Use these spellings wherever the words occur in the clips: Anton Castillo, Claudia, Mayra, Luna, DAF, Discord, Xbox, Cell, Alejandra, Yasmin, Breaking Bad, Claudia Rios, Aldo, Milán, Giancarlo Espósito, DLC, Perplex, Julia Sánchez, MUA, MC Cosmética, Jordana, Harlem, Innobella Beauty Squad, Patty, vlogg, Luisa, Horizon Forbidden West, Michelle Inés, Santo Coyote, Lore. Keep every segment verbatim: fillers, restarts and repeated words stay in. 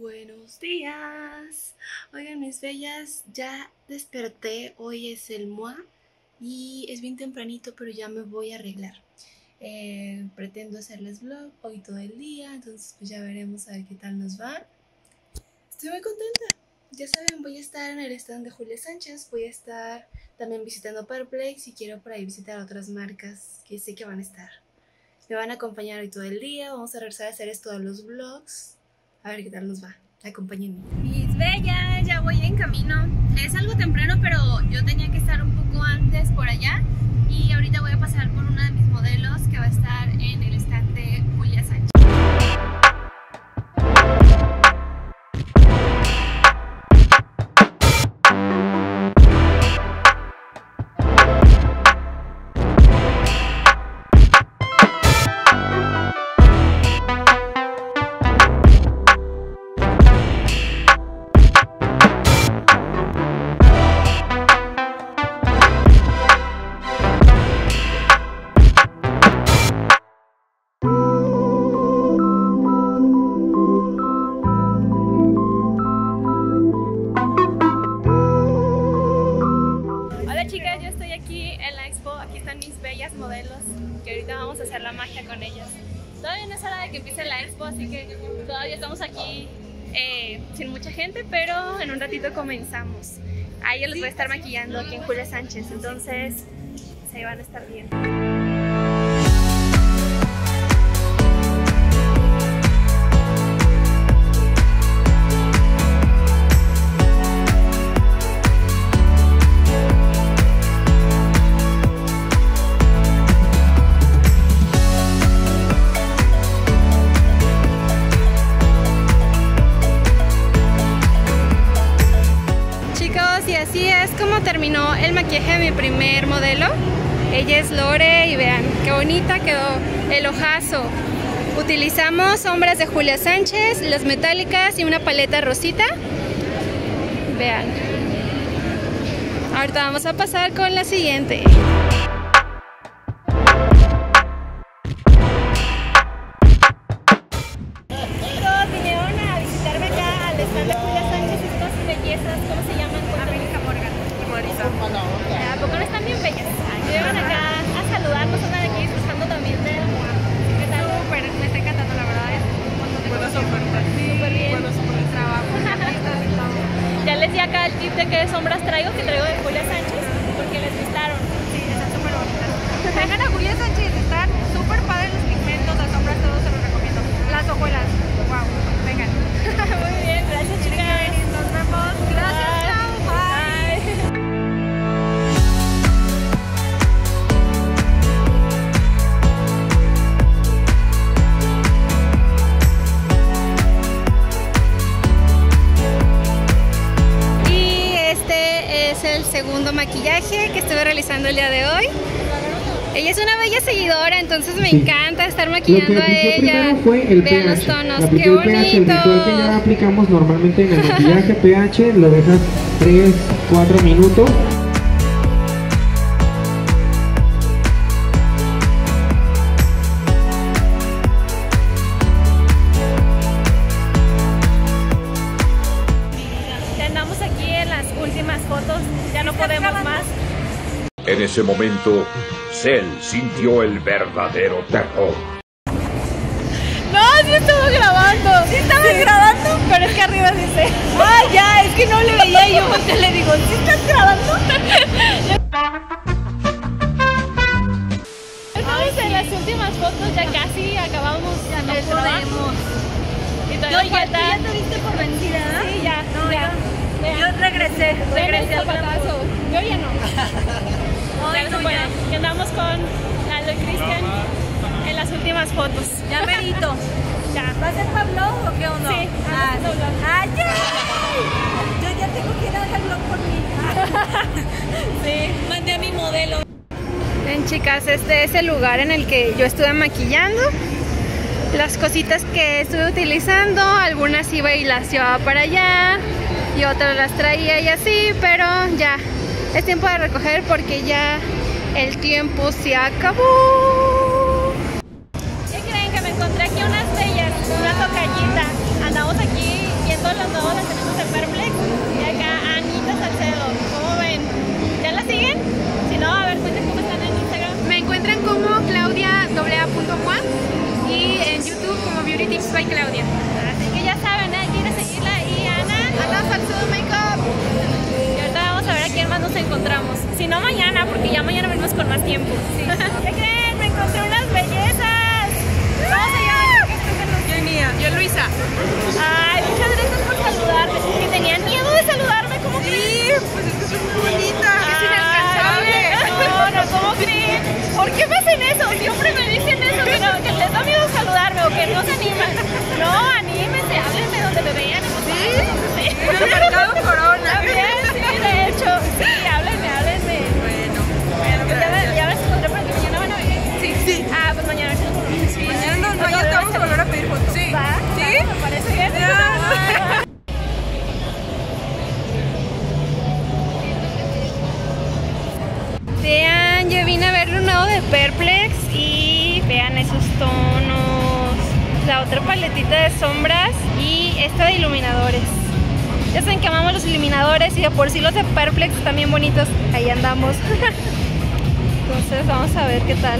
Buenos días. Oigan, mis bellas, ya desperté. Hoy es el M U A y es bien tempranito, pero ya me voy a arreglar. Eh, pretendo hacerles vlog hoy todo el día, entonces pues ya veremos a ver qué tal nos va. Estoy muy contenta. Ya saben, voy a estar en el stand de Julia Sánchez, voy a estar también visitando Perplex y quiero por ahí visitar otras marcas que sé que van a estar. Me van a acompañar hoy todo el día, vamos a regresar a hacer esto de los vlogs. A ver qué tal nos va, acompáñenme. Mis bellas, ya voy en camino. Es algo temprano, pero yo tenía que estar un poco antes por allá. Y ahorita voy a pasar por una de mis modelos que va a estar en el stand de Julia Sánchez. Pero en un ratito comenzamos. A ellos los voy a estar maquillando aquí en Julia Sánchez, entonces se van a estar viendo. Terminó el maquillaje de mi primer modelo. Ella es Lore y vean qué bonita quedó el ojazo. Utilizamos sombras de Julia Sánchez, las metálicas y una paleta rosita. Vean. Ahorita vamos a pasar con la siguiente. Que estuve realizando el día de hoy. Ella es una bella seguidora, entonces me encanta estar maquillando a ella. Vean los tonos, qué bonito. El ritual que ya aplicamos normalmente en el maquillaje pH, lo dejas tres cuatro minutos. En ese momento, Cell sintió el verdadero terror. ¡No! ¡Sí estaba grabando! ¡Sí estaba sí. grabando! Pero es que arriba dice... ¡Ah, ya! Es que no le veía y yo porque le digo... ¿Sí estás grabando? Estamos sí. en las últimas fotos, ya casi acabamos ya no el trabajo. Y todavía no, falta... ¿Ya te viste por vencida? Sí, ya. No, ya. ya. Yo regresé. Regresé al patazo. Yo ya no. Ya no puedo. Y andamos con Aldo y Cristian en las últimas fotos. Ya merito. Ya. ¿Va a ser Pablo o qué onda? Sí. Ah, no, no. ¡Ay! Yo ya tengo que ir a darlo por mí. Sí. Mandé a mi modelo. Ven, chicas, este es el lugar en el que yo estuve maquillando. Las cositas que estuve utilizando, algunas iba y las llevaba para allá y otras las traía y así, pero ya. Es tiempo de recoger porque ya el tiempo se acabó. ¿Qué creen? Que me encontré aquí unas bellas, una tocallita. Andamos aquí y tiempos. Sí. ¿Qué creen? Me encontré unas bellezas. ¿Cómo se llaman? Yo es mía. Yo Luisa. Ay, muchas gracias por saludarme. Que tenían miedo de saludarme, ¿cómo sí, creen? Sí, pues es que soy muy bonita. Es inalcanzable. No, no, ¿cómo creen? ¿Por qué me hacen eso? Siempre me dicen eso, que, no, que les da miedo saludarme o que no se animan. No, anímense, háblenme donde me vean. Sí, en el mercado Corona. Bien, sí, de hecho. Sí, háblenme, háblenme. Bueno, bueno, ya, ya les encontré porque mañana van a venir. Sí, sí. Ah, pues mañana. Sí, mañana no, no, ya te vamos a volver a pedir fotos. Sí. ¿Va? ¿Sí? ¿Me parece bien? Ya. Vean, yo vine a ver un nuevo de Perplex y vean esos tonos, la otra paletita de sombras y esta de iluminadores. Ya saben que amamos los iluminadores y de por sí los de Perplex están bien bonitos, ahí andamos. Entonces vamos a ver qué tal.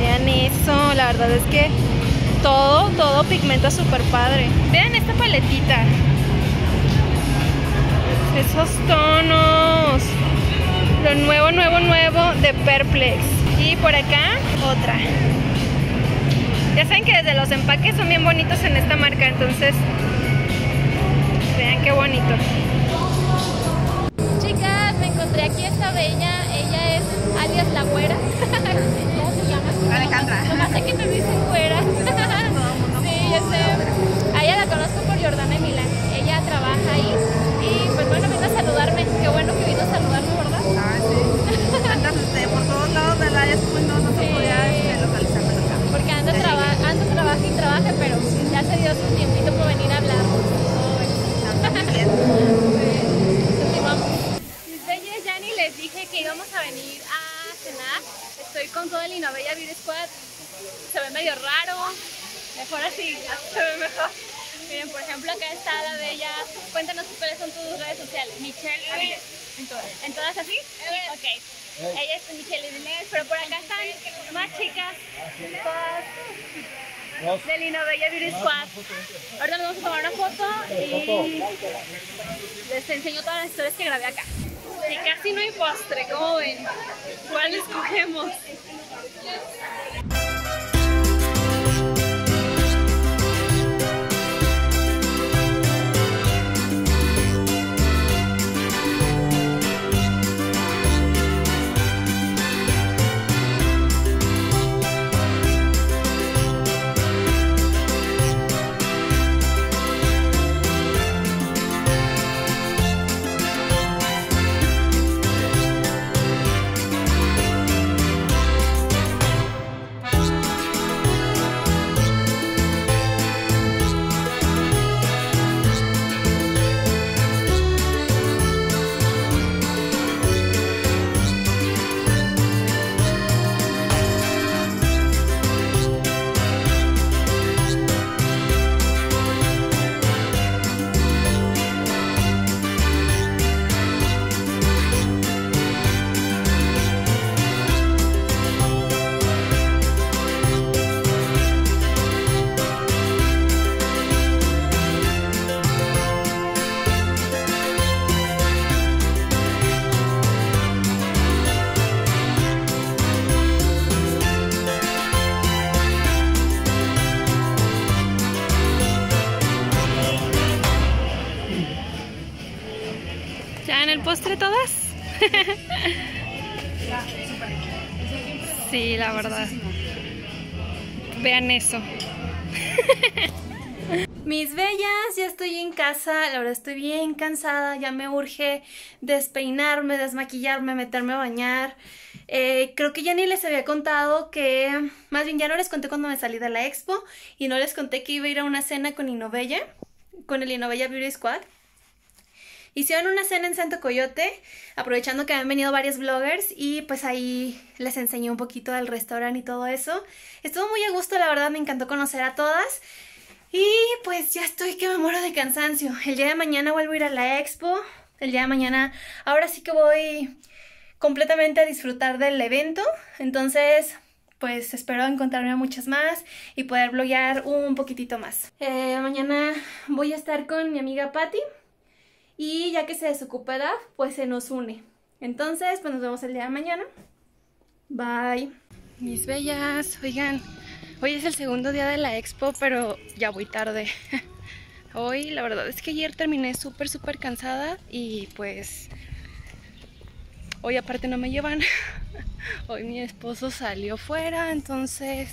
Vean eso, la verdad es que todo, todo pigmenta súper padre. Vean esta paletita, esos tonos. Lo nuevo, nuevo, nuevo de Perplex. Y por acá, otra. Ya saben que desde los empaques son bien bonitos en esta marca, entonces vean qué bonito. Chicas, me encontré aquí esta bella. Ella es alias la güera. ¿Cómo se llama? Alejandra. Nomás sé que me dicen güera. Sí, yo sé. A ella la conozco por Jordana y Milán. Ella trabaja ahí. Y pues bueno, vino a saludarme. Qué bueno que vino a saludarme, ¿verdad? Ah, sí. Andas por todos lados del área, pues no, no se sí. podía localizarme acá. Porque anda, traba anda, trabaja y trabaja, pero ya se dio su tiempito por venir a hablar. Oh, sí. Mis bellas, ya ni les dije que íbamos a venir a cenar. Estoy con todo el Innobella Beauty Squad. Se ve medio raro. Mejor así, se ve mejor. Miren, por ejemplo, acá está la bella. Cuéntanos cuáles son tus redes sociales. Michelle, ¿en todas? ¿En todas así? Ok. Ella es Michelle Inés, pero por acá están más chicas. Todas del Innobella Beauty Squad. Ahora nos vamos a tomar una foto y les enseño todas las historias que grabé acá. Y casi no hay postre, ¿cómo ven? ¿Cuál escogemos? ¿Postre todas? Sí, la verdad. Vean eso. Mis bellas, ya estoy en casa, la verdad estoy bien cansada, ya me urge despeinarme, desmaquillarme, meterme a bañar. Eh, creo que ya ni les había contado que... Más bien ya no les conté cuando me salí de la expo y no les conté que iba a ir a una cena con Innobella, con el Innobella Beauty Squad. Hicieron una cena en Santo Coyote, aprovechando que habían venido varios vloggers y pues ahí les enseñé un poquito del restaurante y todo eso. Estuvo muy a gusto, la verdad, me encantó conocer a todas. Y pues ya estoy que me muero de cansancio. El día de mañana vuelvo a ir a la expo. El día de mañana ahora sí que voy completamente a disfrutar del evento. Entonces... pues espero encontrarme a muchas más y poder vloggear un poquitito más. Eh, mañana voy a estar con mi amiga Patty. Y ya que se desocupa D A F, pues se nos une. Entonces, pues nos vemos el día de mañana. Bye. Mis bellas, oigan, hoy es el segundo día de la expo, pero ya voy tarde. Hoy la verdad es que ayer terminé súper súper cansada y pues hoy aparte no me llevan. Hoy mi esposo salió fuera, entonces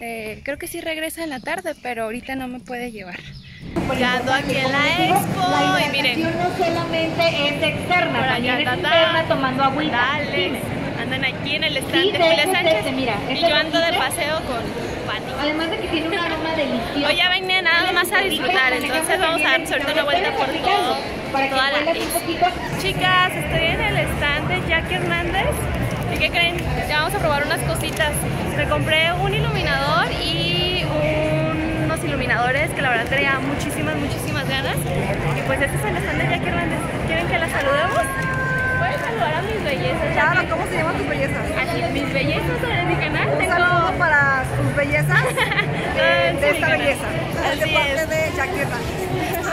eh, creo que sí regresa en la tarde, pero ahorita no me puede llevar. Llegando aquí en la expo, la y miren, no solamente es externa, por también allá, es interna, tomando agüita. Alex, andan aquí en el stand sí, de Julia Sánchez, este, mira, este y yo ando de paseo con Patty. Además de que tiene un aroma delicioso. Hoy ya venía nada más a disfrutar, entonces vamos a darnos una vuelta por todo, para toda la expo. Chicas, estoy en el stand de Jackie Hernández. ¿Y qué creen? Ya vamos a probar unas cositas. Me compré un iluminador y un... iluminadores que la verdad traía muchísimas, muchísimas ganas. Y pues este es el stand de Jackie Hernández. ¿Quieren que la saludemos? Pueden saludar a mis bellezas. Claro, ¿cómo se llaman tus bellezas? Así, mis bellezas en mi canal. Un tengo... saludo para sus bellezas eh, de esta canal. Belleza. Así de parte es. De Jackie Hernández.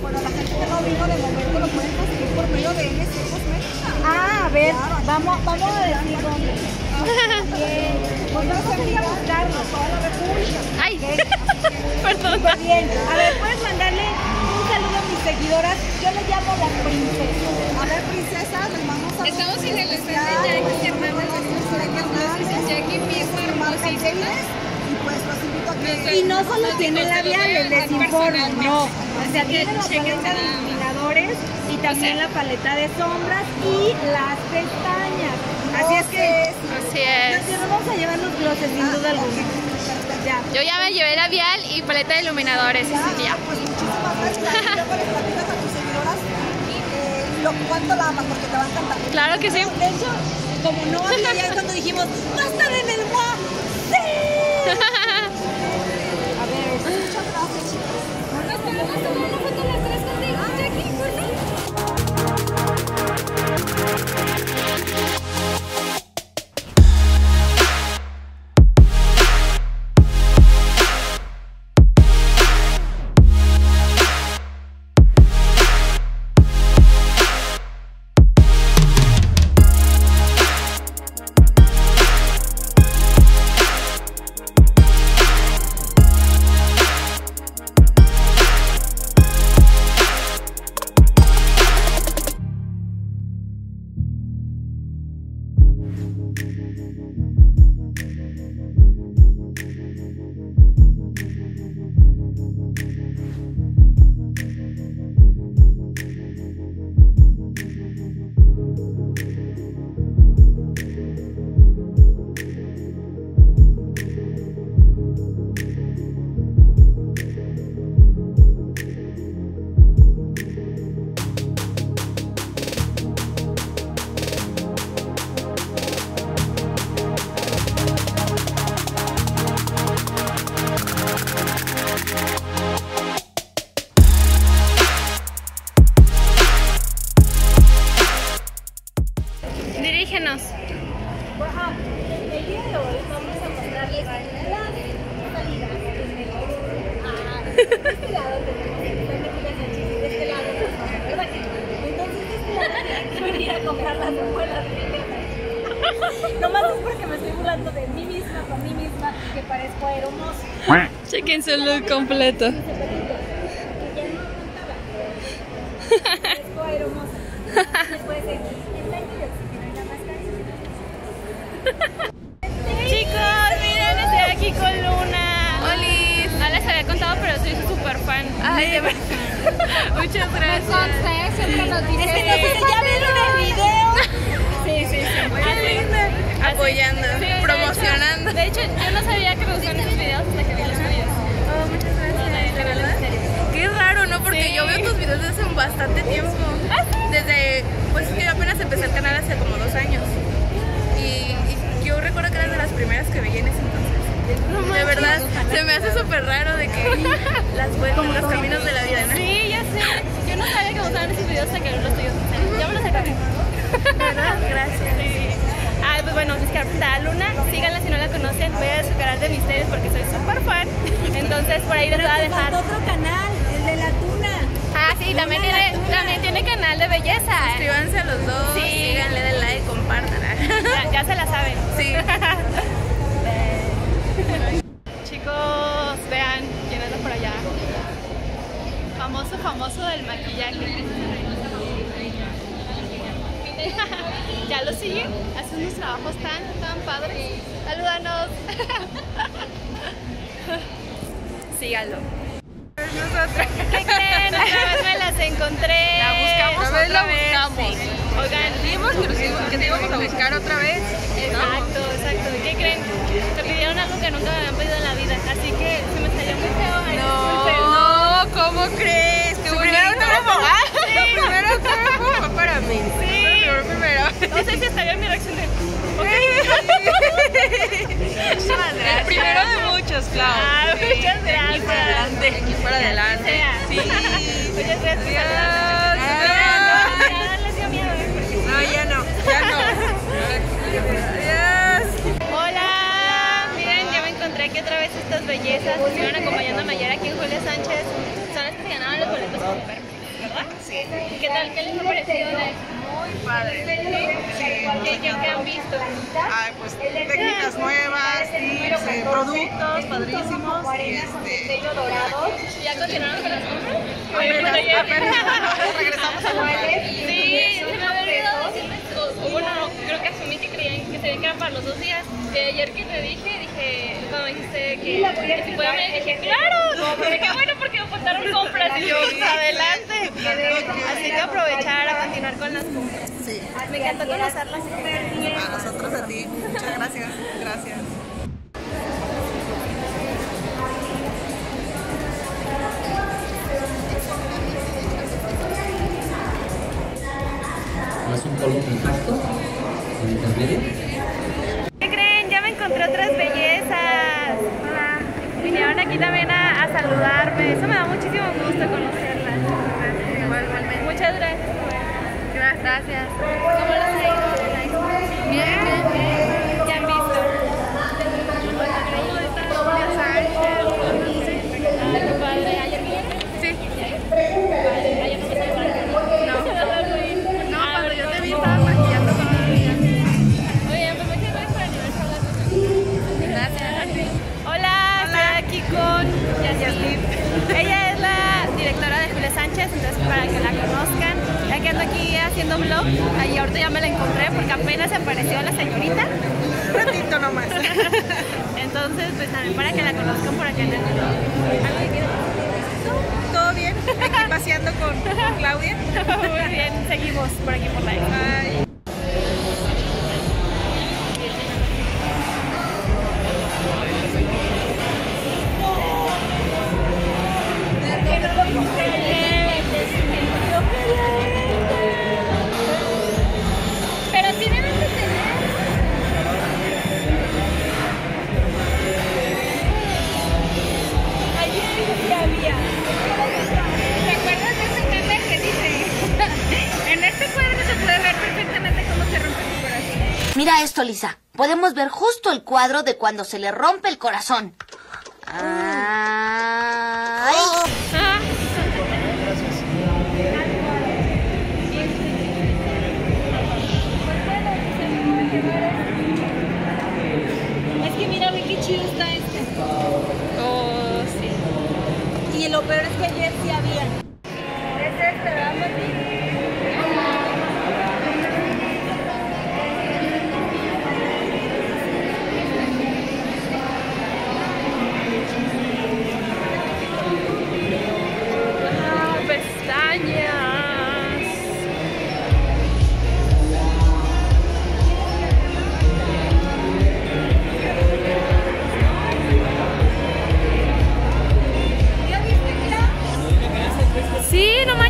Bueno, la gente que no vino de momento lo pueden conseguir por medio de M C Cosmética. Ah, a ver, claro. vamos, vamos a decir dónde. Volvemos a ir a buscarnos toda la República. ¡Ay! Perdón. Pues bien, a ver, puedes mandarle un saludo a mis seguidoras. Yo les llamo las princesas. A ver, princesas, les vamos a... Estamos en el stand de Jackie Hernández. Jackie empieza hermosísima. Y pues los invito a que... Y no solo tienen labiales, les informan, no. O sea, tienen la paleta de iluminadores y también la paleta de sombras y las pestañas. Así es que... Así es. Nos vamos a llevar los glosses, sin duda alguna. Ya. Yo ya me llevé labial y paleta de iluminadores. Ya, ya. Pues muchísimas gracias. Luego les platicas a tus seguidoras eh, lo cuánto la amas, porque te va a encantar. Claro que sí. De hecho, como no había ya cuando dijimos, ¡va a estar en el M U A! ¡Sí! A ver, muchas gracias, chicas. ¿Vas a tomar una foto las tres contigo, Jackie? ¿Por chequen su look completo. Chicos, miren, estoy aquí con Luna. Oli. No les había contado, pero soy súper fan. Ay, de verdad. Muchas gracias. Siempre nos dicen. Es que no sé si ya vieron el video. Sí, sí, sí. Muy lindo. Apoyando, sí, promocionando. De hecho, de hecho, yo no sabía que me gustaban esos videos hasta que vi los tuyos. Oh, muchas gracias. No, qué raro, ¿no? Porque sí, yo veo tus videos desde hace bastante tiempo. Desde, pues que yo apenas empecé el canal hace como dos años. Y, y yo recuerdo que eras de las primeras que veía en ese entonces. No, de verdad, no, se me hace súper raro de que las vueltas, los caminos de la vida, ¿no? Sí, ya sé. Yo no sabía que me gustaban esos videos hasta que vi los tuyos. Ya me los acabé. ¿Verdad? Gracias. Sí. Ah, pues bueno, es que está Luna, síganla si no la conocen, voy a su canal de misterios porque soy súper fan. Entonces por ahí les voy a dejar otro canal, el de la tuna. Ah, sí, Luna también tiene, también tiene canal de belleza. Suscríbanse a los dos, sí, síganle, denle like, compártanla. Ya se la saben. Sí. Chicos, vean quién anda por allá. Famoso, famoso del maquillaje. ¿Ya lo siguen? Hacen unos trabajos tan, tan padres. ¡Salúdanos! Síganlo. Nosotras. ¿Qué creen? Otra vez me las encontré. La buscamos otra, otra vez. La buscamos. Sí. Oigan, dijimos que nos íbamos, que nos íbamos a buscar otra vez. Exacto, exacto. ¿Qué creen? Me pidieron algo que nunca me habían pedido en la vida. Así que se me salió muy feo. No, muy feo. No, ¿cómo crees? ¡Qué bonito! Primero autógrafo. Ah, sí. Primero autógrafo fue para mí. Sí. Primero, primero. No sé si estaría en mi reacción de... Okay. El primero de muchos, Clau. Ah, sí, muchas gracias. Aquí para adelante. Aquí para adelante. Sí. Muchas gracias. Adiós. Adiós. Adiós. Ya les dio miedo. No, ya no. Ya no. Adiós. Hola. Miren, ya me encontré aquí otra vez estas bellezas que estuvieron acompañando a Mayra aquí en Julia Sánchez. Son las que se ganaban los boletos con Perplex, ¿verdad? Sí. ¿Qué tal? ¿Qué les ha parecido? Muy padre. Sí. ¿Qué, qué, ¿Qué han visto? Ay, pues técnicas nuevas, tips, eh, productos padrísimos. Y este... ¿Ya continuaron con las compras? Apenas, apenas regresamos a comprar. Sí, se me había olvidado decirles. Bueno, creo que asumí que creían que se quedan para los dos días. De ayer que te dije, dije, cuando dijiste que, que si podían venir, dije, claro. Dije, bueno, porque me faltaron compras. Y yo, adelante. Así que aprovechar a continuar con las compras. Sí. Me encantó conocerlas. A nosotros, a ti. Muchas gracias. Gracias. ¿Más un polvo compacto? ¿Qué creen? Ya me encontré otras bellezas. Hola. Vinieron aquí también a, a saludarme. Eso me da muchísimo gusto conocerlas. Igualmente. Muchas gracias. Gracias. ¿Cómo los ha ido? Bien, bien, bien. ¿Ya han visto? Julia Sánchez. ¿Tu padre ayer viene? Sí. ¿Ayer no me salió para ti? No. No, cuando yo te vi estaba maquillando con la niña. Oye, me metí con esto al aniversario. Gracias. Hola, está aquí con Yasmin. Ella es la directora de Julia Sánchez, entonces para que la conozcan. Que ando aquí haciendo un vlog, ahí ahorita ya me la encontré porque apenas apareció la señorita. Un ratito nomás. Entonces, pues también para que la conozcan por acá en el vlog. ¿Todo bien? Aquí paseando con, con Claudia. Muy bien, seguimos por aquí por la isla. Mira esto, Lisa. Podemos ver justo el cuadro de cuando se le rompe el corazón. Ay. Es que mira, ve qué chido está este. Oh, sí. Y lo peor es que ayer sí había. Es este, ¿verdad?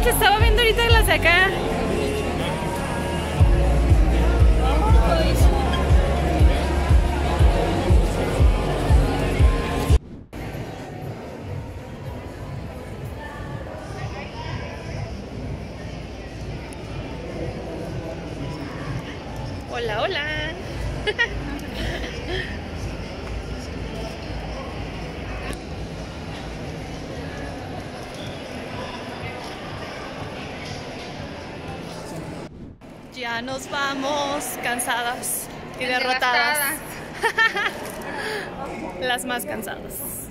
Estaba viendo ahorita las de acá. Hola, hola. Ya nos vamos, cansadas. y derrotadas. Las más cansadas.